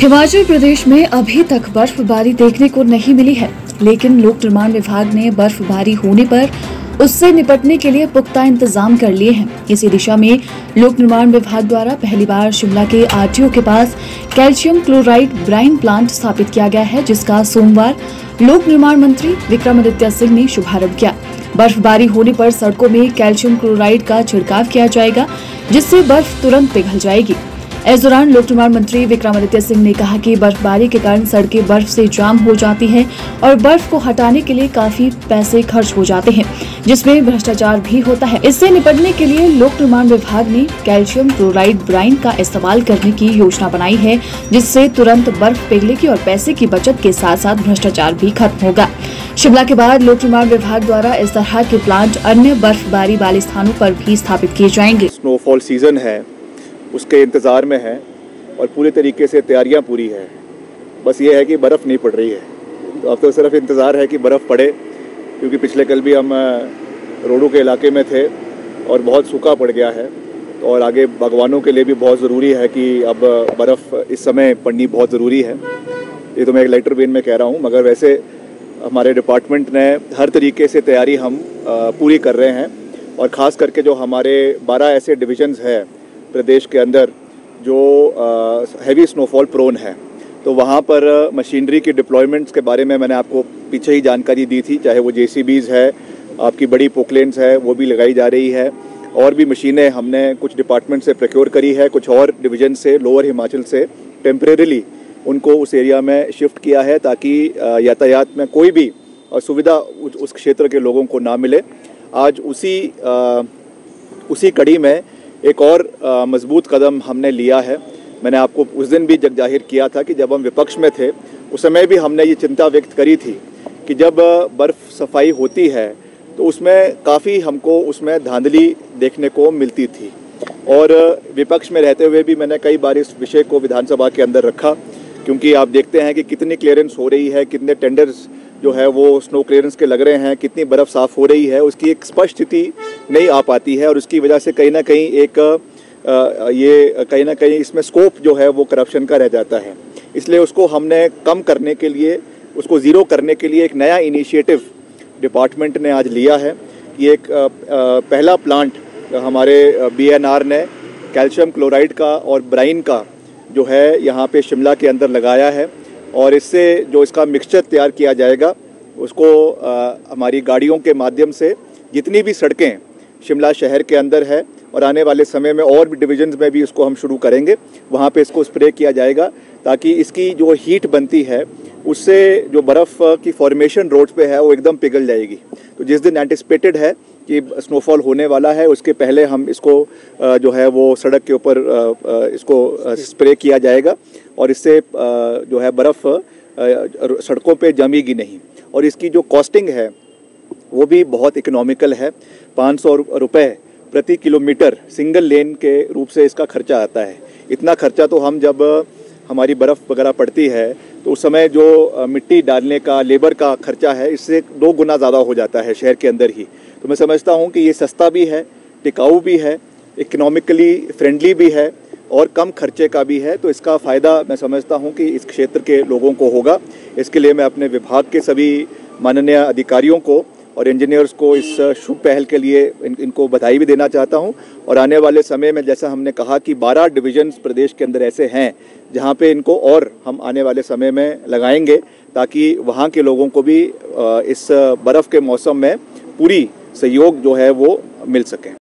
हिमाचल प्रदेश में अभी तक बर्फबारी देखने को नहीं मिली है, लेकिन लोक निर्माण विभाग ने बर्फबारी होने पर उससे निपटने के लिए पुख्ता इंतजाम कर लिए हैं। इसी दिशा में लोक निर्माण विभाग द्वारा पहली बार शिमला के आरटीओ के पास कैल्शियम क्लोराइड ब्राइन प्लांट स्थापित किया गया है, जिसका सोमवार लोक निर्माण मंत्री विक्रमादित्य सिंह ने शुभारंभ किया। बर्फबारी होने पर सड़कों में कैल्शियम क्लोराइड का छिड़काव किया जाएगा, जिससे बर्फ तुरंत पिघल जाएगी। इस दौरान लोक निर्माण मंत्री विक्रमादित्य सिंह ने कहा कि बर्फबारी के कारण सड़कें बर्फ से जाम हो जाती हैं और बर्फ को हटाने के लिए काफी पैसे खर्च हो जाते हैं, जिसमें भ्रष्टाचार भी होता है। इससे निपटने के लिए लोक निर्माण विभाग ने कैल्शियम क्लोराइड ब्राइन का इस्तेमाल करने की योजना बनाई है, जिससे तुरंत बर्फ पिघलेगी और पैसे की बचत के साथ साथ भ्रष्टाचार भी खत्म होगा। शिमला के बाद लोक निर्माण विभाग द्वारा इस तरह के प्लांट अन्य बर्फबारी वाले स्थानों पर भी स्थापित किए जाएंगे। स्नोफॉल सीजन है, उसके इंतज़ार में है और पूरे तरीके से तैयारियां पूरी है। बस ये है कि बर्फ़ नहीं पड़ रही है, तो अब तो सिर्फ इंतज़ार है कि बर्फ़ पड़े, क्योंकि पिछले कल भी हम रोडों के इलाके में थे और बहुत सूखा पड़ गया है। और आगे बागवानों के लिए भी बहुत ज़रूरी है कि अब बर्फ़ इस समय पड़नी बहुत ज़रूरी है। ये तो मैं एक लाइटर वेन में कह रहा हूँ, मगर वैसे हमारे डिपार्टमेंट ने हर तरीके से तैयारी हम पूरी कर रहे हैं। और ख़ास करके जो हमारे 12 ऐसे डिविजन्स हैं प्रदेश के अंदर जो हैवी स्नोफॉल प्रोन है, तो वहाँ पर मशीनरी की डिप्लॉयमेंट्स के बारे में मैंने आपको पीछे ही जानकारी दी थी। चाहे वो जेसीबीज़ है, आपकी बड़ी पोकलेंस है, वो भी लगाई जा रही है। और भी मशीनें हमने कुछ डिपार्टमेंट से प्रक्योर करी है, कुछ और डिवीजन से लोअर हिमाचल से टेम्परेरीली उनको उस एरिया में शिफ्ट किया है, ताकि यातायात में कोई भी असुविधा उस क्षेत्र के लोगों को ना मिले। आज उसी कड़ी में एक और मजबूत कदम हमने लिया है। मैंने आपको उस दिन भी जग जाहिर किया था कि जब हम विपक्ष में थे, उस समय भी हमने ये चिंता व्यक्त करी थी कि जब बर्फ़ सफाई होती है तो उसमें काफ़ी हमको उसमें धांधली देखने को मिलती थी। और विपक्ष में रहते हुए भी मैंने कई बार इस विषय को विधानसभा के अंदर रखा, क्योंकि आप देखते हैं कि कितनी क्लियरेंस हो रही है, कितने टेंडर्स जो है वो स्नो क्लियरेंस के लग रहे हैं, कितनी बर्फ़ साफ़ हो रही है, उसकी एक स्पष्ट स्थिति नहीं आ पाती है। और उसकी वजह से कहीं ना कहीं कहीं ना कहीं इसमें स्कोप जो है वो करप्शन का रह जाता है। इसलिए उसको हमने कम करने के लिए, उसको ज़ीरो करने के लिए एक नया इनिशिएटिव डिपार्टमेंट ने आज लिया है। ये एक पहला प्लांट हमारे BNR ने कैल्शियम क्लोराइड का और ब्राइन का जो है यहाँ पर शिमला के अंदर लगाया है। और इससे जो इसका मिक्सचर तैयार किया जाएगा, उसको हमारी गाड़ियों के माध्यम से जितनी भी सड़कें शिमला शहर के अंदर है और आने वाले समय में और भी डिविजन्स में भी इसको हम शुरू करेंगे, वहाँ पे इसको स्प्रे किया जाएगा, ताकि इसकी जो हीट बनती है उससे जो बर्फ़ की फॉर्मेशन रोड पे है वो एकदम पिघल जाएगी। तो जिस दिन एंटिसिपेटेड है कि स्नोफॉल होने वाला है, उसके पहले हम इसको जो है वो सड़क के ऊपर इसको स्प्रे किया जाएगा, और इससे जो है बर्फ़ सड़कों पे जमेगी नहीं। और इसकी जो कॉस्टिंग है वो भी बहुत इकोनॉमिकल है। 500 रुपये प्रति किलोमीटर सिंगल लेन के रूप से इसका खर्चा आता है। इतना खर्चा तो हम जब हमारी बर्फ़ वगैरह पड़ती है तो उस समय जो मिट्टी डालने का लेबर का खर्चा है, इससे 2 गुना ज़्यादा हो जाता है शहर के अंदर ही। तो मैं समझता हूँ कि ये सस्ता भी है, टिकाऊ भी है, इकोनॉमिकली फ्रेंडली भी है और कम खर्चे का भी है। तो इसका फ़ायदा मैं समझता हूँ कि इस क्षेत्र के लोगों को होगा। इसके लिए मैं अपने विभाग के सभी माननीय अधिकारियों को और इंजीनियर्स को इस शुभ पहल के लिए इनको बधाई भी देना चाहता हूं। और आने वाले समय में जैसा हमने कहा कि 12 डिविजन्स प्रदेश के अंदर ऐसे हैं जहां पे इनको और हम आने वाले समय में लगाएंगे, ताकि वहां के लोगों को भी इस बर्फ़ के मौसम में पूरी सहयोग जो है वो मिल सके।